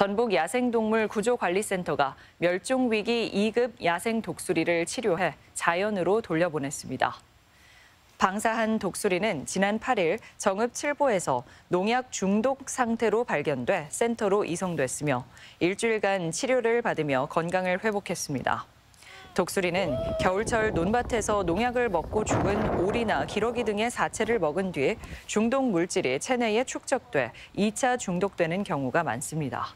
전북 야생동물 구조관리센터가 멸종위기 2급 야생 독수리를 치료해 자연으로 돌려보냈습니다. 방사한 독수리는 지난 8일 정읍 7보에서 농약 중독 상태로 발견돼 센터로 이송됐으며 일주일간 치료를 받으며 건강을 회복했습니다. 독수리는 겨울철 논밭에서 농약을 먹고 죽은 오리나 기러기 등의 사체를 먹은 뒤 중독 물질이 체내에 축적돼 2차 중독되는 경우가 많습니다.